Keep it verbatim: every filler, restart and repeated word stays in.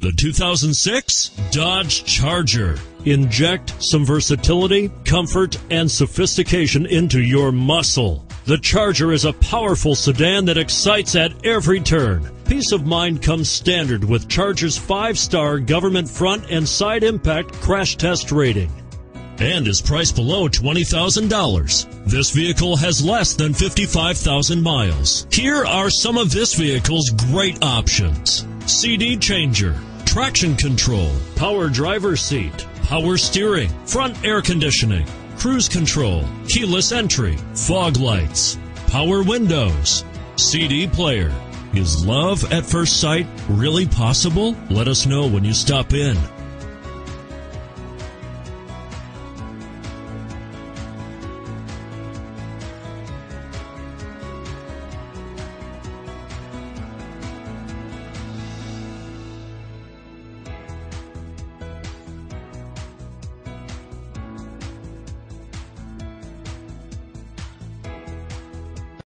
The two thousand six Dodge Charger. Inject some versatility, comfort, and sophistication into your muscle. The Charger is a powerful sedan that excites at every turn. Peace of mind comes standard with Charger's five-star government front and side impact crash test rating, and is priced below twenty thousand dollars. This vehicle has less than fifty-five thousand miles. Here are some of this vehicle's great options: C D changer, traction control, power driver's seat, power steering, front air conditioning, cruise control, keyless entry, fog lights, power windows, C D player. Is love at first sight really possible? Let us know when you stop in.